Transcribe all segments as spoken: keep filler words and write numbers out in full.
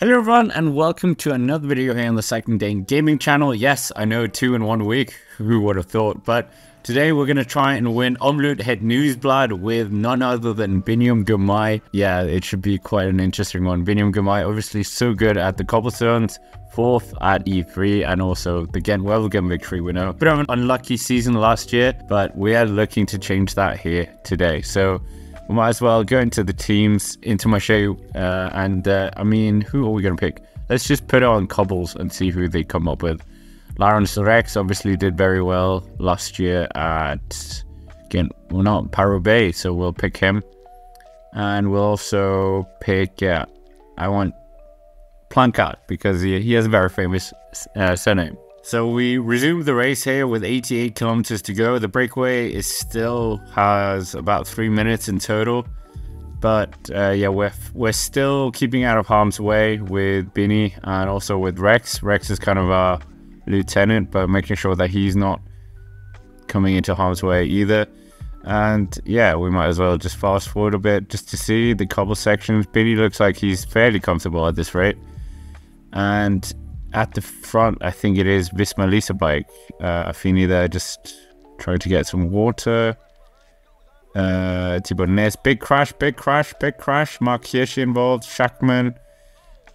Hello everyone and welcome to another video here on the Cycling Day and Gaming channel. Yes, I know, two in one week, who would have thought, but today we're going to try and win Omloop Het Nieuwsblad with none other than Biniam Girmay. Yeah, it should be quite an interesting one. Biniam Girmay obviously so good at the cobblestones, fourth at E three, and also the Gent-Wevelgem victory we know. Bit of an unlucky season last year, but we are looking to change that here today. So we might as well go into the teams, into my show, uh, and uh, I mean, who are we going to pick? Let's just put it on cobbles and see who they come up with. Lawrence Rex obviously did very well last year at, again, well not, Paris-Roubaix, so we'll pick him. And we'll also pick, yeah, I want Plankard, because he, he has a very famous uh, surname. So we resume the race here with eighty-eight kilometers to go. The breakaway is still has about three minutes in total, but uh, yeah, we're we're still keeping out of harm's way with Bini and also with Rex. Rex is kind of our lieutenant, but making sure that he's not coming into harm's way either. And yeah, we might as well just fast forward a bit just to see the cobble sections. Bini looks like he's fairly comfortable at this rate, and at the front, I think it is Visma Lisa bike. Uh, Afini there just trying to get some water. Uh, Tiboness, big crash, big crash, big crash. Markiesi involved, Shackman.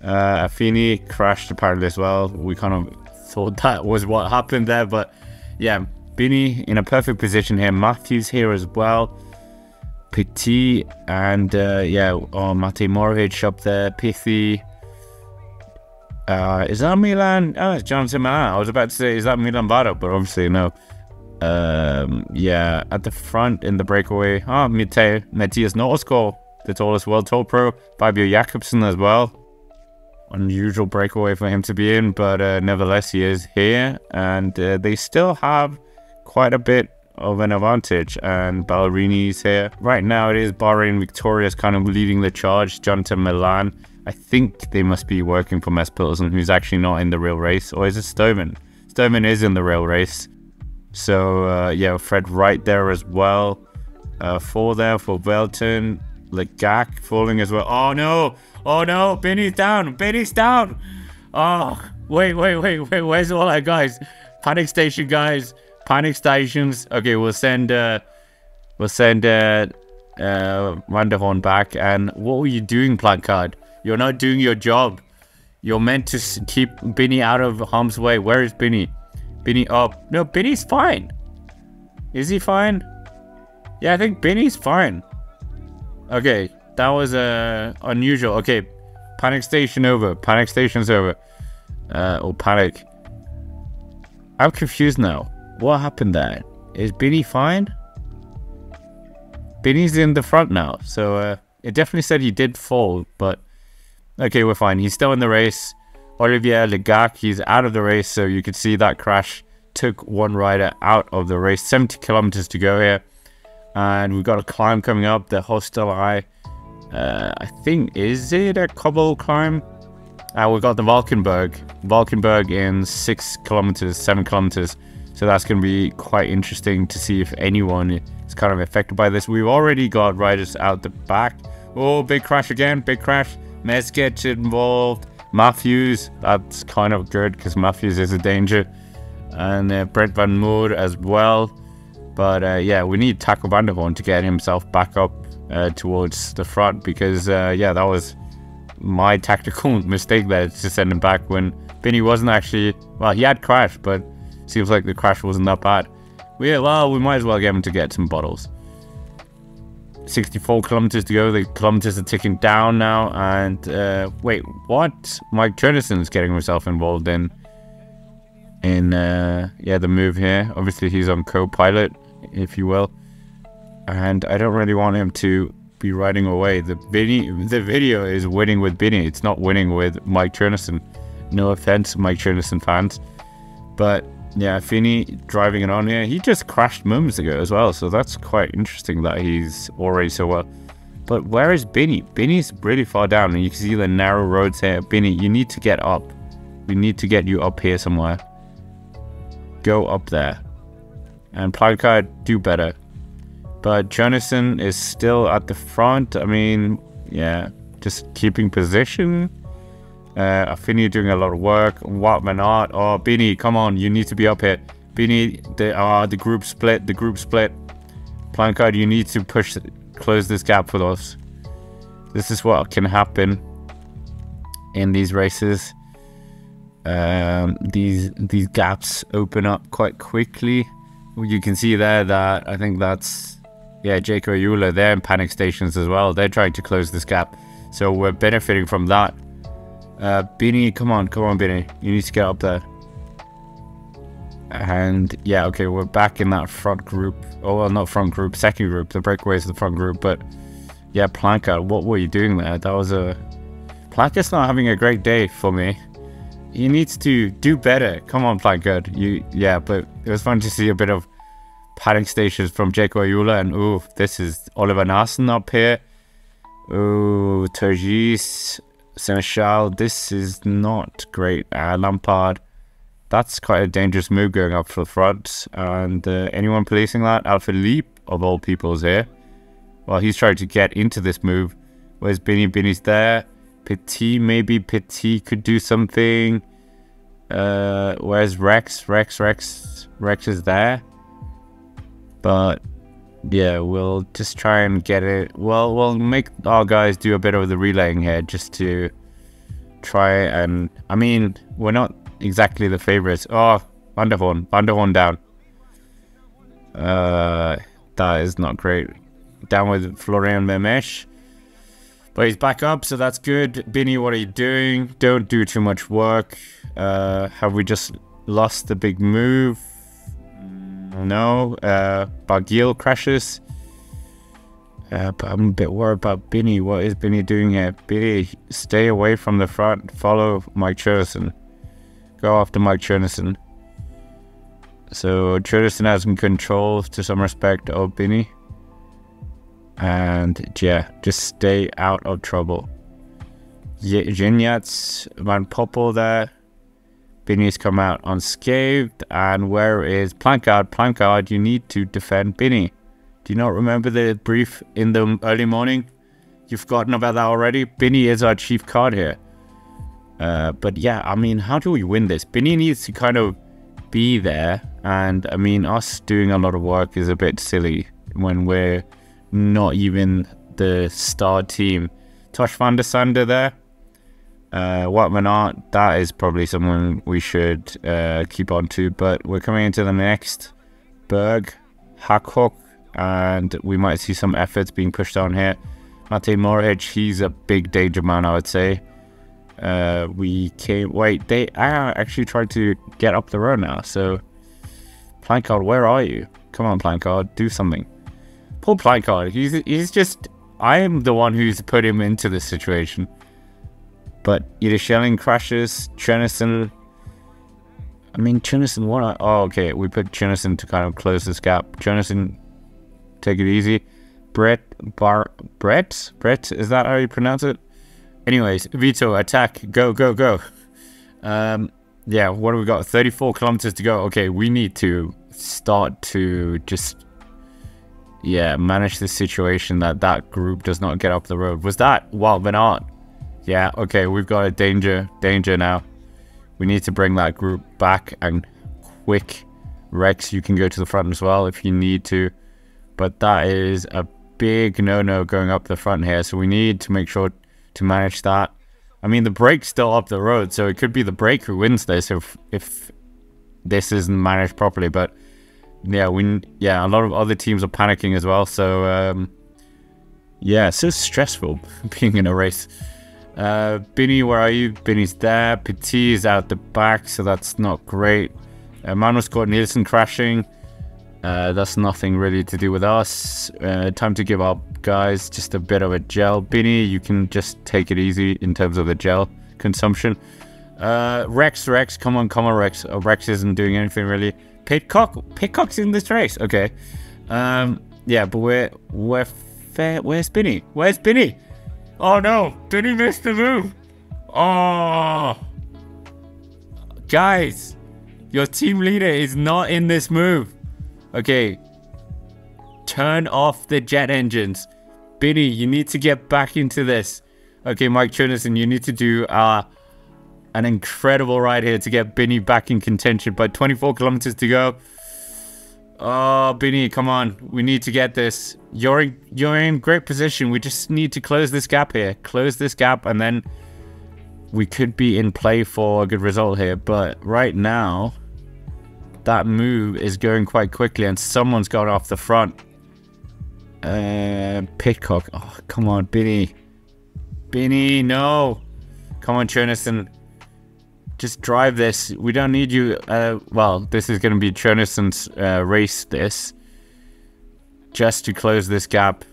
Uh, Afini crashed apparently as well. We kind of thought that was what happened there, but yeah, Bini in a perfect position here. Matthews here as well. Petit and uh, yeah, oh, Matej Mohorič up there, Pithy. Uh, is that Milan? Oh, it's Jonathan Milan. I was about to say, is that Milan Bardo? But obviously, no. Um, yeah, at the front in the breakaway. Ah, oh, Matej, Matthias Norskog, the tallest world tour pro. Fabio Jakobsen as well. Unusual breakaway for him to be in, but uh, nevertheless, he is here. And uh, they still have quite a bit of an advantage. And Ballerini is here. Right now, it is Bahrain Victoria's kind of leading the charge. Jonathan Milan. I think they must be working for Mess Pilsen, who's actually not in the real race. Or is it Stoven? Stoven is in the real race. So, uh, yeah, Fred Wright there as well. Uh, four there for Velton. Le Gac falling as well. Oh, no. Oh, no. Bini's down. Bini's down. Oh, wait, wait, wait, wait. Where's all our guys? Panic station, guys. Panic stations. Okay, we'll send... Uh, we'll send uh, uh, Vanderhoven back. And what were you doing, Plankard? You're not doing your job. You're meant to keep Bini out of harm's way. Where is Bini? Bini up. No, Bini's fine. Is he fine? Yeah, I think Bini's fine. Okay, that was uh, unusual. Okay, panic station over. Panic station's over. Uh, or panic. I'm confused now. What happened there? Is Bini fine? Bini's in the front now. So uh, it definitely said he did fall, but... Okay, we're fine. He's still in the race. Olivier Le Gac, he's out of the race, so you could see that crash took one rider out of the race. seventy kilometers to go here. And we've got a climb coming up, the Hostelei. Uh, I think, is it a cobble climb? Uh, we've got the Valkenberg. Valkenberg in six kilometers, seven kilometers. So that's going to be quite interesting to see if anyone is kind of affected by this. We've already got riders out the back. Oh, big crash again, big crash. Mess gets involved. Matthews, that's kind of good because Matthews is a danger. And uh, Brent Van Moor as well. But uh, yeah, we need Taco Vanderborn to get himself back up uh, towards the front because uh, yeah, that was my tactical mistake there to send him back when Bini wasn't actually, well, he had crashed, but seems like the crash wasn't that bad. We, well, we might as well get him to get some bottles. sixty-four kilometers to go. The kilometers are ticking down now. And uh, wait, what? Mike Teunissen is getting himself involved in in uh, yeah, the move here. Obviously, he's on co-pilot, if you will. And I don't really want him to be riding away. The video, the video is winning with Bini. It's not winning with Mike Teunissen. No offense, Mike Teunissen fans, but yeah, Afini driving it on here. He just crashed moments ago as well, so that's quite interesting that he's already so well. But where is Bini? Bini's really far down, and you can see the narrow roads here. Bini, you need to get up. We need to get you up here somewhere. Go up there. And Plankard, do better. But Jonathan is still at the front. I mean, yeah, just keeping position. Uh, Afini doing a lot of work. Wout van Aert. Oh, Bini, come on. You need to be up here. Bini, the, uh, the group split. The group split. Plankard, you need to push, close this gap for us. This is what can happen in these races. Um, these these gaps open up quite quickly. You can see there that I think that's, yeah, Jaco Ayula, they're in panic stations as well. They're trying to close this gap. So we're benefiting from that. Uh, Bini, come on, come on, Bini. You need to get up there. And yeah, okay, we're back in that front group. Oh, well, not front group, second group. The breakaway is the front group. But yeah, Plankard, what were you doing there? That was a... Plankard's not having a great day for me. He needs to do better. Come on, Plankard. You, yeah, but it was fun to see a bit of panic stations from Jaco Ayula. And ooh, this is Oliver Nassen up here. Ooh, Turgis, Seneschal. This is not great. Uh, Lampard. That's quite a dangerous move going up for the front. And uh, anyone policing that? Alphilippe, of all people, is here. Well, he's trying to get into this move. Where's Bini? Bini's there. Petit, maybe Petit could do something. Uh, where's Rex? Rex, Rex, Rex is there. But yeah, we'll just try and get it. Well, we'll make our guys do a bit of the relaying here just to try and... I mean, we're not exactly the favorites. Oh, Vanderhoven, Vanderhoven down. Uh, that is not great. Down with Florian Memish. But he's back up, so that's good. Bini, what are you doing? Don't do too much work. Uh, have we just lost the big move? No. Uh, Barguil crashes. Uh, but I'm a bit worried about Bini. What is Bini doing here? Bini, stay away from the front. Follow Mike Teunissen. Go after Mike Teunissen. So Teunissen has some control to some respect of Bini. And yeah, just stay out of trouble. Zinjats, Van Poppel there. Bini's come out unscathed. And where is Plankard? Plankard, you need to defend Bini. Do you not remember the brief in the early morning? You've forgotten about that already? Bini is our chief card here. Uh, but yeah, I mean, how do we win this? Bini needs to kind of be there. And I mean, us doing a lot of work is a bit silly when we're not even the star team. Tosh van der Sander there. Uh, Wout van Aert, that is probably someone we should uh, keep on to. But we're coming into the next. Berg, Hakok, and we might see some efforts being pushed on here. Matej Mohorič, he's a big danger man, I would say. Uh, we came... Wait, they are actually trying to get up the road now. So, Plankard, where are you? Come on, Plankard, do something. Poor Plankard, he's, he's just... I am the one who's put him into this situation. But either Schelling crashes, Teunissen... I mean, Teunissen, what are... Oh, okay, we put Teunissen to kind of close this gap. Teunissen, take it easy. Brett, Bar... Brett? Brett, is that how you pronounce it? Anyways, Vito, attack, go, go, go. Um, yeah, what do we got? thirty-four kilometers to go. Okay, we need to start to just... Yeah, manage the situation that that group does not get up the road. Was that Wout van Aert? Yeah, okay, we've got a danger, danger now. We need to bring that group back and quick. Rex, you can go to the front as well if you need to. But that is a big no-no going up the front here. So we need to make sure to manage that. I mean, the brake's still up the road, so it could be the brake who wins this if, if this isn't managed properly. But... Yeah, we yeah, a lot of other teams are panicking as well, so um yeah, it's so stressful being in a race. Uh Bini, where are you? Bini's there, Petit is out the back, so that's not great. Uh, Magnus Cornelissen crashing. Uh that's nothing really to do with us. Uh time to give up, guys, just a bit of a gel. Bini, you can just take it easy in terms of the gel consumption. Uh Rex, Rex, come on, come on, Rex. Oh, Rex isn't doing anything really. Pitcock, Pitcock's in this race. Okay, um, yeah, but we're we're fair. Where's Bini? Where's Bini? Oh no, did he miss the move? Oh, guys, your team leader is not in this move. Okay, turn off the jet engines, Bini. You need to get back into this. Okay, Mike Teunissen, you need to do uh An incredible ride here to get Bini back in contention, but twenty-four kilometers to go. Oh, Bini, come on. We need to get this. You're in, you're in great position. We just need to close this gap here. Close this gap, and then we could be in play for a good result here. But right now, that move is going quite quickly, and someone's gone off the front. Uh, Pitcock. Oh, come on, Bini. Bini, no. Come on, Teunissen. Just drive this. We don't need you. Uh, well, this is going to be Teunissen's uh, race, this. Just to close this gap.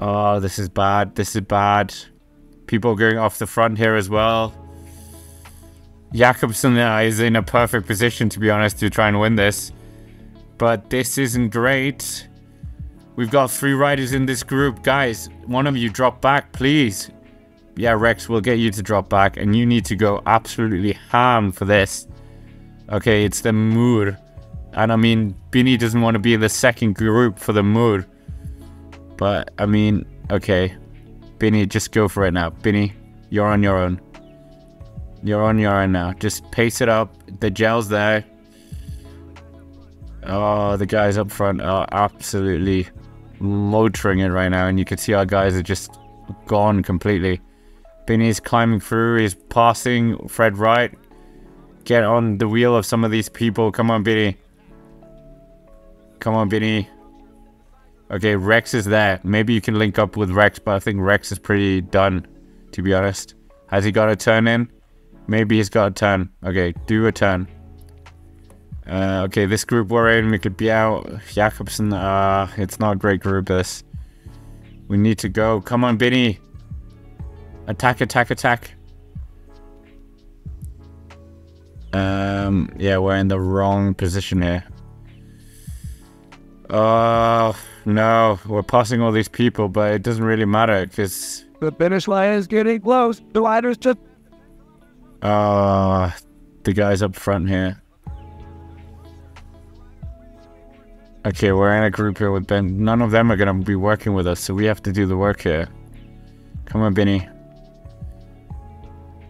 Oh, this is bad. This is bad. People going off the front here as well. Jakobsen uh, is in a perfect position, to be honest, to try and win this. But this isn't great. We've got three riders in this group. Guys, one of you drop back, please. Yeah, Rex, we'll get you to drop back, and you need to go absolutely ham for this. Okay, it's the Moor. And I mean, Bini doesn't want to be in the second group for the Moor. But, I mean, okay. Bini, just go for it now. Bini, you're on your own. You're on your own now. Just pace it up. The gel's there. Oh, the guys up front are absolutely motoring it right now. And you can see our guys are just gone completely. Bini's climbing through, he's passing Fred Wright. Get on the wheel of some of these people. Come on, Bini. Come on, Bini. Okay, Rex is there. Maybe you can link up with Rex, but I think Rex is pretty done, to be honest. Has he got a turn in? Maybe he's got a turn. Okay, do a turn. Uh, okay, this group we're in, we could be out. Jakobsen, uh, it's not a great group, this. We need to go. Come on, Bini. Attack, attack, attack. Um, yeah, we're in the wrong position here. Oh, no. We're passing all these people, but it doesn't really matter because... the finish line is getting close. The riders just... Uh, the guys up front here. Okay, we're in a group here with Ben. None of them are going to be working with us, so we have to do the work here. Come on, Bini.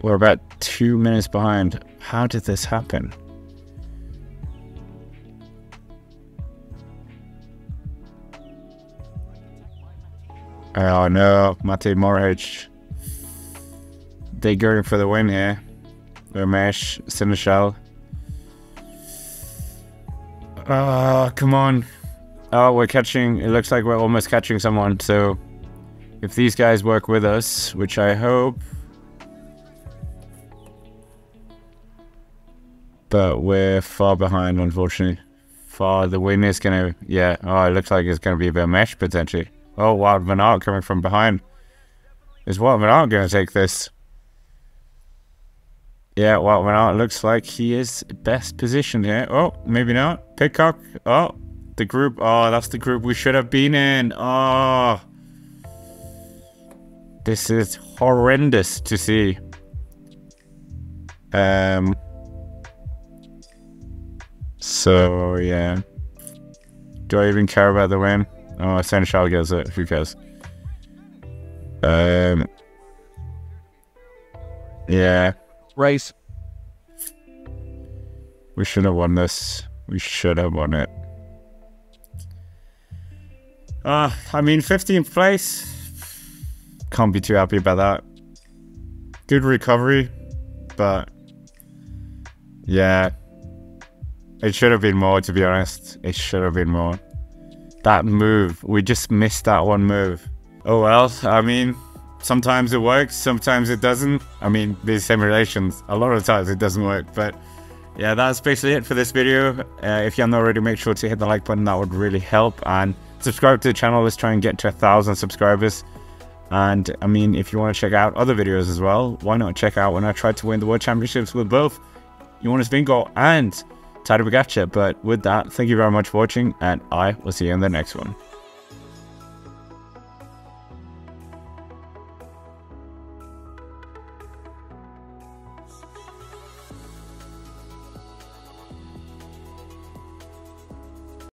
We're about two minutes behind. How did this happen? Oh no, Matej Mohorič. They're going for the win here. Memish, Seneschal. Oh, come on. Oh, we're catching, it looks like we're almost catching someone. So if these guys work with us, which I hope. But we're far behind, unfortunately. Far, the win is going to... yeah. Oh, it looks like it's going to be a bit of mesh, potentially. Oh, Wout van Aert coming from behind. Is Wout van Aert going to take this? Yeah, Wout van Aert looks like he is best positioned here. Oh, maybe not. Pitcock. Oh, the group. Oh, that's the group we should have been in. Oh. This is horrendous to see. Um... So, yeah. Do I even care about the win? Oh, Seneschal gets it. Who cares? Um. Yeah. Race. We should have won this. We should have won it. Uh, I mean, fifteenth place. Can't be too happy about that. Good recovery, but... yeah. It should have been more, to be honest. It should have been more. That move. We just missed that one move. Oh, well. I mean, sometimes it works. Sometimes it doesn't. I mean, these simulations, a lot of times it doesn't work. But yeah, that's basically it for this video. Uh, if you haven't already, make sure to hit the like button. That would really help. And subscribe to the channel. Let's try and get to a thousand subscribers. And I mean, if you want to check out other videos as well, why not check out when I tried to win the World Championships with both Jonas Vingegaard and... Tadej Pogačar. But with that, thank you very much for watching, and I will see you in the next one.